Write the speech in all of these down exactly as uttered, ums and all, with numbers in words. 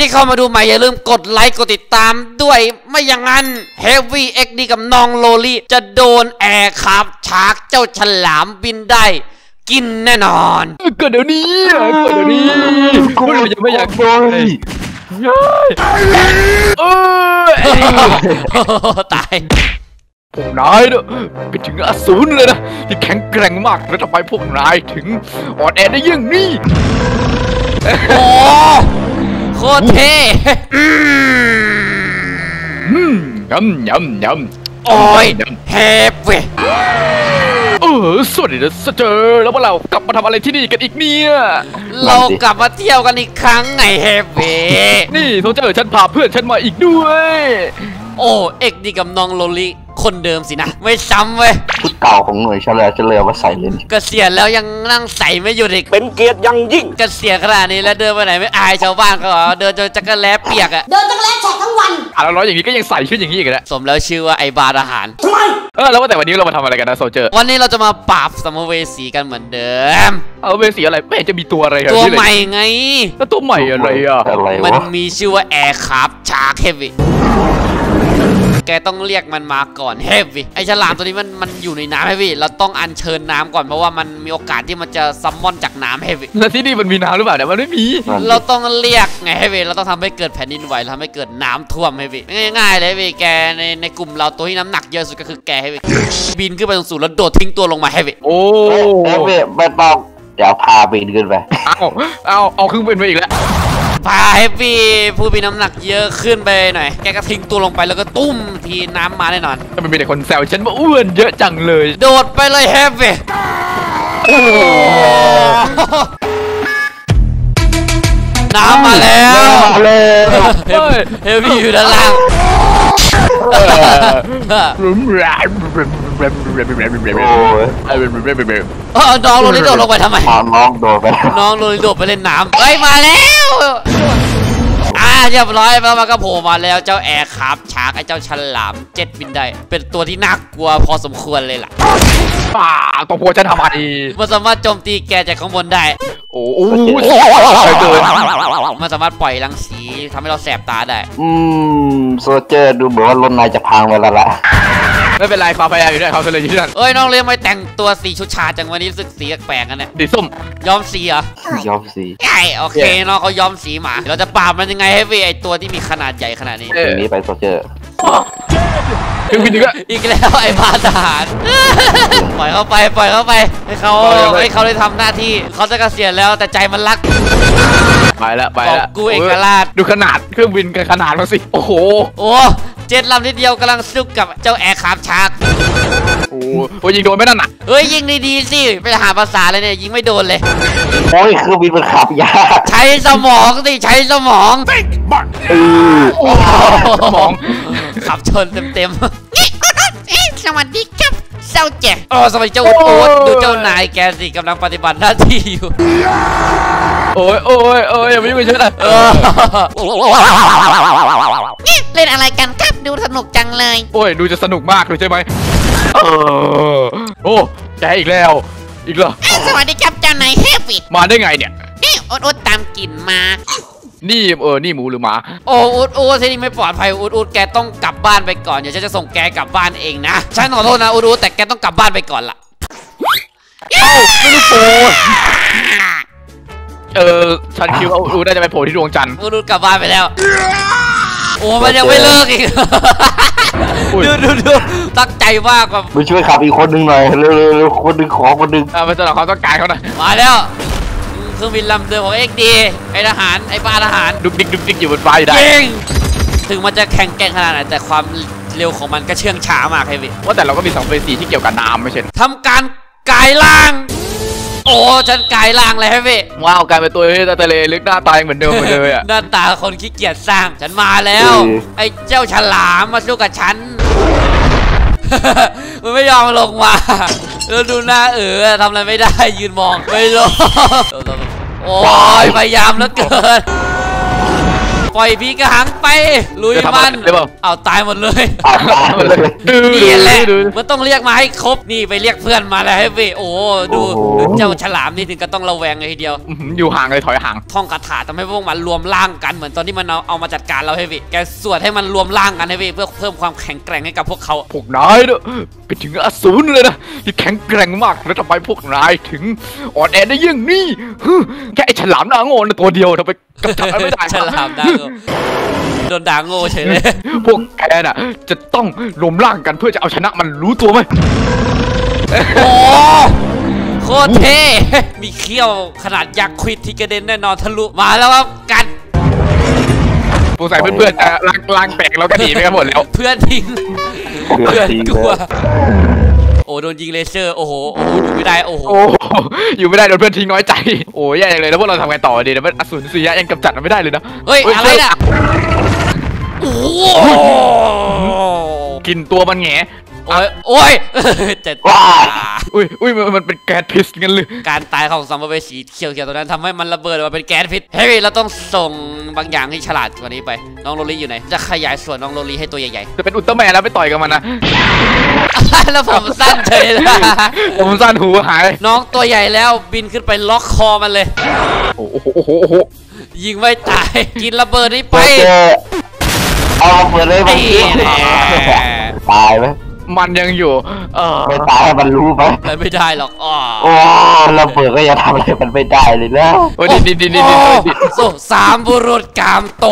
ที่เข้ามาดูใหม่อย่าลืมกดไลค์กดติดตามด้วยไม่อย่างนั้นเฮวี่เอ็กดีกับน้องโลลี่จะโดนแอร์ขับฉากเจ้าฉลามบินได้กินแน่นอนก็เดี๋ยวนี้ก็เดี๋ยวนี้กูจะไม่อยากบอยเออตายนายเนอะเป็นถึงอสูรเลยนะที่แข็งแกร่งมากแล้วทำไมพวกนายถึงอ่อนแอได้อย่างนี้โอ้โคตรเท่ยำยำยำโอ้ยเฮวี่เออสวัสดีนะเจอแล้วพวกเรากลับมาทำอะไรที่นี่กันอีกเนี่ยเรากลับมาเที่ยวกันอีกครั้งไงเฮวี่นี่โซเจอฉันพาเพื่อนฉันมาอีกด้วยโอ้เอ็กดีกับน้องโลลี่คนเดิมสินะไม่ซ้ำเว้ยชุดเก่าของหน่วยเฉลยเฉลยว่าใส่เล่นเกษียณแล้วยังนั่งใส่ไม่หยุดอีกเป็นเกียรติยังยิ่งเกษียณขนาดนี้แล้วเดินไปไหนไม่อายชาวบ้านเขาเหรอเดินจนจักรแล้เปียกอะเดินจักรแล้แฉกทั้งวันอ่ะแล้วร้อยอย่างนี้ก็ยังใส่ชุดอย่างนี้อีกนะสมแล้วชื่อว่าไอบาร์อาหารทำไมเออแล้วว่าแต่วันนี้เรามาทำอะไรกันนะโซเจอร์วันนี้เราจะมาปราบสัมภเวสีกันเหมือนเดิมสัมภเวสีอะไรไม่จะมีตัวอะไรตัวใหม่ไงแล้วตัวใหม่อะไรอะมันมีชื่อว่าแอร์ครับชาร์คเฮวี่แกต้องเรียกมันมาก่อนเฮวี่ไอฉลามตัวนี้มันมันอยู่ในน้ำเฮวี่เราต้องอัญเชิญน้ำก่อนเพราะว่ามันมีโอกาสที่มันจะซัมมอนจากน้ำเฮวี่แล้วที่นี่มันมีน้ำหรือเปล่าเนี่ยมันไม่มีเราต้องเรียกไงเฮวี่เราต้องทำให้เกิดแผ่นดินไหวทำให้เกิดน้ำท่วมเฮวี่ง่ายๆเลยเฮวี่แกในในกลุ่มเราตัวที่น้ำหนักเยอะสุดก็คือแกเฮวี่บินขึ้นไปสูงๆแล้วโดดทิ้งตัวลงมาเฮวี่โอ้เฮวี่ไม่ต้องเดี๋ยวพาบินขึ้นไปเอาเอาเอาขึ้นบินไปอีกแล้วพาเฮวี่ผู้มีน้ำหนักเยอะขึ้นไปหน่อยแกก็ทิ้งตัวลงไปแล้วก็ตุ้มทีน้ำมาแน่นอนมันมีแต่คนแซวฉันว่าอ้วนเยอะจังเลยโดดไปเลยเฮวี่น้ำมาแล้วเฮวี่อยู่ด้านล่างน้องโรนิโดดลงไปทำไมน้องโดดไปน้องโรนิโดดไปเล่นน้ำเอ้ยมาแล้วอ่าเรียบร้อยแล้วมันก็โผล่มาแล้วเจ้าแอร์ครับฉากไอ้เจ้าฉลามเจ็ดบินได้เป็นตัวที่น่ากลัวพอสมควรเลยล่ะป่าตัวโผล่จะทำอะไรมันสามารถโจมตีแกจากข้างบนได้โอ้โหมันสามารถปล่อยรังสีทำให้เราแสบตาได้อืมโซเจอร์ดูเหมือนว่ารถนายจะพังไปแล้วล่ะไม่เป็นไรฟ้าพยายามอยู่ด้วยเขาเลยยืนเอ้ยน้องเลี้ยงไม่แต่งตัวสีชุดชาจังวันนี้รู้สึกสีแปลกๆกันเนี่ยสีส้มย้อมสีเหรอย้อมสีใช่โอเคน้องเขาย้อมสีหมาเราจะปราบมันยังไงให้เวไอตัวที่มีขนาดใหญ่ขนาดนี้ถึงนี้ไปโซเจอร์อีกแล้วอีกแล้วไอ้บาดาลปล่อยเข้าไปปล่อยเข้าไปให้เขาให้เขาได้ทำหน้าที่เขาจะเกษียณแล้วแต่ใจมันรักไปแล้วไปแล้วกูเอกราชดูขนาดเครื่องบินกับขนาดมันสิโอ้โหโอ้เจ็ดลำนิดเดียวกำลังซุกกับเจ้าแอร์คราฟชาร์กโอ้ยยิงโดนไม่นั่นน่ะเฮ้ยยิงดีๆสิไปหาภาษาเลยเนี่ยยิงไม่โดนเลยโอ้ยเครื่องบินมันขับยากใช้สมองสิใช้สมองสมองขับชนเต็มๆสวัสดีครับเจ้าเจ๊อ๋อสวัสดีเจ้าโอ๊ตดูเจ้านายแกสิกำลังปฏิบัติหน้าที่อยู่โอ้ยโอ้ยโอ้ยไม่ไม่ใช่นะเล่นอะไรกันครับดูสนุกจังเลยโอ้ยดูจะสนุกมากเลยใช่ไหมเออโอ้แกอีกแล้วอีกเหรอสวัสดีครับเจ้านายเฮวี่มาได้ไงเนี่ยนี่โอ๊ตโอ๊ตตามกลิ่นมานี่เออนี่หมูหรือหมาโอ้อุดอุดที่นี่ไม่ปลอดภัยอุดอุดแกต้องกลับบ้านไปก่อนเดี๋ยวฉันจะส่งแกกลับบ้านเองนะฉันขอโทษนะอุดอุดแต่แกต้องกลับบ้านไปก่อนล่ะเอ้าไม่รู้โผล่เออฉันคิดว่าอุดอุดได้จะไปโผล่ที่ดวงจันทร์อุดอุดกลับบ้านไปแล้วโอ้มันยังไม่เลิกอีกดูดูดูตั้งใจมากแบบมาช่วยขับอีกคนหนึ่งหน่อยเร็วเร็วคนหนึ่งขอคนหนึ่งมาสนองความต้องการเขาหน่อยมาแล้วเครื่องบินลำเดิมของเอ็กดีไอทหารไอบ้าทหารดุกดิกดุกดิกอยู่บนฟ้าได้ถึงมันจะแข่งแกล้งขนาดไหนแต่ความเร็วของมันก็เชื่องช้ามากเฮวี่ว่าแต่เราก็มีสองเฟสีที่เกี่ยวกับน้ำไม่ใช่ทำการกายล่างโอ้ฉันกายล่างเลยเฮวี่ว้าวกลายเป็นตัวที่ทะเลลึกหน้าตายเหมือนเดิมเหมือนเดิมอะหน้าตาคนขี้เกียจสร้างฉันมาแล้วไอเจ้าฉลามมาสู้กับฉันมันไม่ยอมลงมาแล้วดูหน้าเออทำอะไรไม่ได้ยืนมองไม่ลงโอ้ยพยายามแล้วเกิน ปล่อยพีกระหังไปลุยมันเอาตายหมดเลยนี่แหละมันต้องเรียกมาให้ครบนี่ไปเรียกเพื่อนมาแล้วเฮวี้โอ้ดูเจ้าฉลามนี่ถึงก็ต้องระแวงเลยทีเดียวอยู่ห่างเลยถอยห่างท่องคาถาทำให้พวกมันรวมร่างกันเหมือนตอนที่มันเอาเอามาจัดการเราเฮวี้แกสวดให้มันรวมร่างกันเฮวี้เพื่อเพิ่มความแข็งแกร่งให้กับพวกเขาพวกนายด้วยเป็นถึงอสูรเลยนะที่แข็งแกร่งมากแล้วทำไมพวกนายถึงอ่อนแอได้ยิ่งนี่แค่ไอ้ฉลามหน้าโง่ตัวเดียวทำไมกำจัดไม่ได้ฉลามหน้าโง่โดนด่าโง่เฉยเลยพวกแกน่ะจะต้องรวมร่างกันเพื่อจะเอาชนะมันรู้ตัวไหมโอ้โคตรเท่มีเขี้ยวขนาดยักษ์ควิดที่กระเด็นแน่นอนทะลุมาแล้วครับกัดโปรใส่เพื่อนๆร่างร่างแปลกแล้วก็หนีไปกันหมดแล้วเพื่อนทิ้งเพื่อนกลัวโอ้โดนยิงเลเซอร์โอ้โหโอ้อยู่ไม่ได้โอ้โหอยู่ไม่ได้โดนเพื่อนทิ้งน้อยใจโอ้ยแย่เลยแล้วพวกเราทำไงต่อดีนะมันอสูรเสียยังกำจัดมันไม่ได้เลยนะเฮ้ยอะไรน่ะโอ้กินตัวมันแง่โอ้ยโอ้ยเจ็ดอุ้ยอุ้ยมันเป็นแก๊สพิษงั้นเลยการตายของสัมภเวสีเขียวๆตัวนั้นทำให้มันระเบิดออกมาเป็นแก๊สพิษเฮ้ยเราต้องส่งบางอย่างให้ฉลาดกว่านี้ไปน้องโรลี่อยู่ไหนจะขยายส่วนน้องโรลี่ให้ตัวใหญ่ๆจะเป็นอุลตร้าแมนแล้วไปต่อยกับมันนะแล้วผมสั้นเฉยเลยผมสั้นหูหายน้องตัวใหญ่แล้วบินขึ้นไปล็อกคอมันเลยโอ้โหโอ้โหโอ้โหยิงไม่ตายกินระเบิดนี่ไปเอาระเบิดเลยมันตายไหมมันยังอยู่เออไม่ตายมันรู้ไหมไม่ได้หรอกอ๋อเราเปิดก็ยังทำอะไรมันไม่ได้เลยนะโอ้ดิดิดิดิดิสุดสามบุรุษกามโต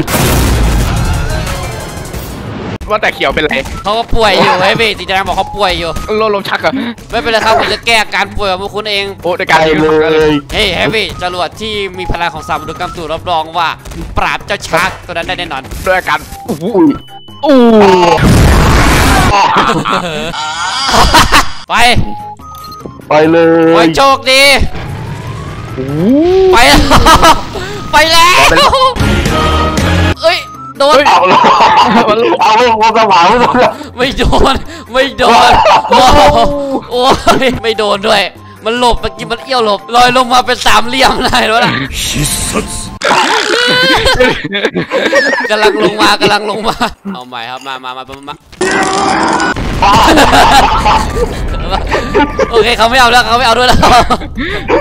ดว่าแต่เขียวเป็นไรเขาก็ป่วยอยู่ไอ้พี่จีจางบอกเขาป่วยอยู่โรคลมชักอะไม่เป็นไรครับผมจะแก้การป่วยของคุณเองโอ้ด้วยการเลยเฮ้ยไอ้พี่จรวดที่มีพลังของสามบุรุษกามโตดรับรองว่าปราบเจ้าชักตัวนั้นได้แน่นอนด้วยกันอู้อู้ไปไปเลยโชคดีไปแล้วไปแล้วเอ้ยโดนเอาไม่โดนสว่างไม่โดนไม่โดนโอ้ยไม่โดนด้วยมันหลบเมื่อกี้มันเอี้ยวหลบลอยลงมาเป็นสามเหลี่ยมได้แล้วนะกำลังลงมากำลังลงมาเอาใหม่ครับมามามามาโอเคเขาไม่เอาแล้วเขาไม่เอาด้วยแล้ว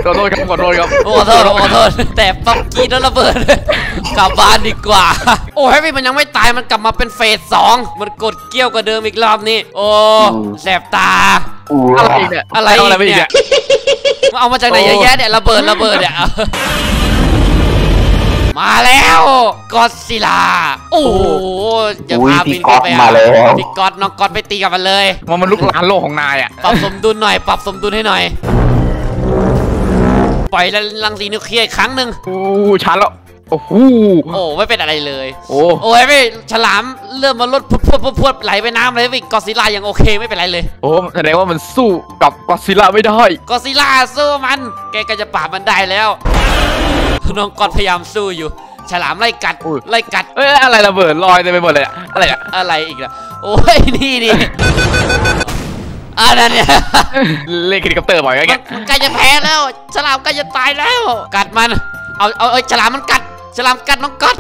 ขอโทษครับขอโทษครับขอโทษขอโทษแต่ปักกี้นั่นระเบิดกลับบ้านดีกว่าโอ้ยพี่มันยังไม่ตายมันกลับมาเป็นเฟสสองมันกดเกี้ยวกว่าเดิมอีกรอบนี้โอ้แสบตาอะไรเนี่ยอะไรเนี่ยเอามาจากไหนเยอะแยะเนี่ยระเบิดระเบิดเนี่ยมาแล้วก็อดซิลล่าโอ้โหจะพาบินขึ้นไปอ่ะพี่ก็อดน้องก็อดไปตีกับมันเลยมันมันลุกลานโลกของนายอ่ะปรับสมดุลหน่อยปรับสมดุลให้หน่อยปล่อยรังสีนิวเคลียร์อีกครั้งหนึ่งโอ้ชาร์จแล้วโอ้โหโอ้ไม่เป็นอะไรเลยโอ้โอ้ยพี่ฉลามเริ่มมาลดพวดพวดไหลไปน้ำเลยพี่ก็อดซิลล่ายังโอเคไม่เป็นไรเลยโอ้แสดงว่ามันสู้กับก็อดซิลล่าไม่ได้ก็อดซิลล่าสู้มันแกก็จะปราบมันได้แล้วน้องกอดพยายามสู้อยู่ฉลามไล่กัดไล่กัดเอ้ยอะไรระเบิดลอยเต็มไปหมดเลยอะไรอะอะไรอีกล่ะโอ้ยนี่นี่อันนั้นเนี่ยเล่นเฮลิคอปเตอร์บ่อยแกใกล้จะแพ้แล้วฉลามใกล้จะตายแล้วกัดมันเอาเอาเอ้ยฉลามมันกัดฉลามกัดน้องกอด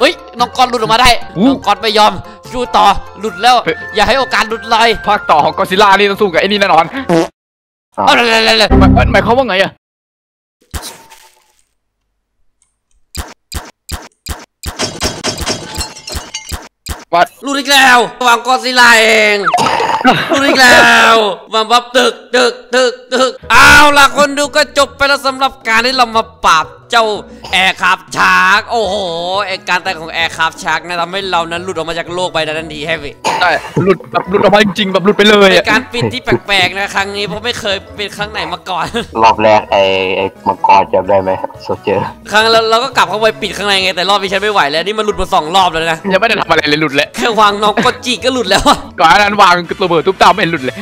เฮ้ยน้องกอดหลุดออกมาได้น้องกอดไม่ยอมสู้ต่อหลุดแล้วอย่าให้โอกาสหลุดลอยภาคต่อของก็อดซิลล่านี่ต้องสู้กับไอ้นี่แน่นอนเอาเลยเลยเลยหมายความว่าไงอะรู้อีกแล้ววางก็อดซิลล่าเองรู้อีกแล้ววางบับตึกตึกตึกตึกเอาล่ะคนดูก็จบไปแล้วสำหรับการที่เรามาปราบเจ้าแอร์คราฟชาร์กโอ้โหไอการตายของแอร์คราฟชาร์กนะทำให้เรานั้นหลุดออกมาจากโลกไปทันทีเฮวี่ใช่หลุดแบบหลุดออกมาจริงๆแบบหลุดไปเลยเป็นการปิดที่แปลกๆนะครั้งนี้เพราะไม่เคยเป็นครั้งไหนมาก่อนรอบแรกไอไอมังกรจำได้ไหมโซเจอร์ครั้งแล้วเราก็กลับเข้าไปปิดข้างในไงแต่รอบนี้ฉันไม่ไหวแล้วนี่มันหลุดมาสองรอบแล้วนะยังไม่ได้ทำอะไรเลยหลุดเลยแค่วางน้องก็จีก็หลุดแล้วก่อนนั้นวางระเบิดตุ๊บตาไม่หลุดเลย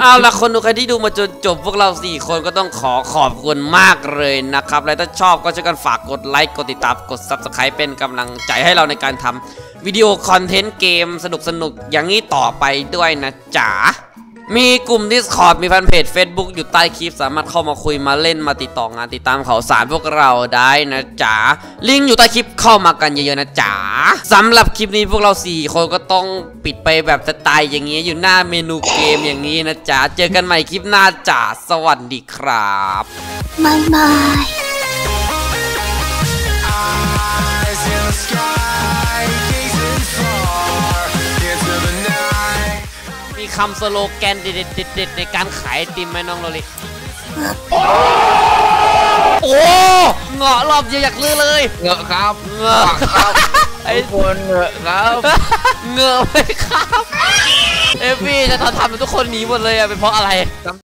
เอาละคนดูใครที่ดูมาจนจบพวกเราสี่คนก็ต้องขอขอบคุณมากเลยนะครับและถ้าชอบก็ช่วยกันฝากกดไลค์กดติดตามกด ซับสไครบ์ เป็นกำลังใจให้เราในการทำวิดีโอคอนเทนต์เกมสนุกๆอย่างนี้ต่อไปด้วยนะจ๋า มีกลุ่ม Discord มีแฟนเพจ Facebook อยู่ใต้คลิปสามารถเข้ามาคุยมาเล่นมาติดต่องานติดตามข่าวสารพวกเราได้นะจ๋าลิงก์อยู่ใต้คลิปเข้ามากันเยอะๆนะจ๋าสำหรับคลิปนี้พวกเราสี่คนก็ต้องปิดไปแบบสไตล์อย่างนี้อยู่หน้าเมนูเกมอย่างนี้นะจ๋าเจอกันใหม่คลิปหน้าจ๋าสวัสดีครับบ๊ายบายคำสโลแกนเด็ดๆในการขายติมไหมน้องโรลิโอ้โหเงาะรอบเยอะอยากลื้อเลยเงาะครับเงาะครับไอ้คนเงาะครับเงาะไหมครับเฮวี่จะทำให้ทุกคนหนีหมดเลยอะเป็นเพราะอะไร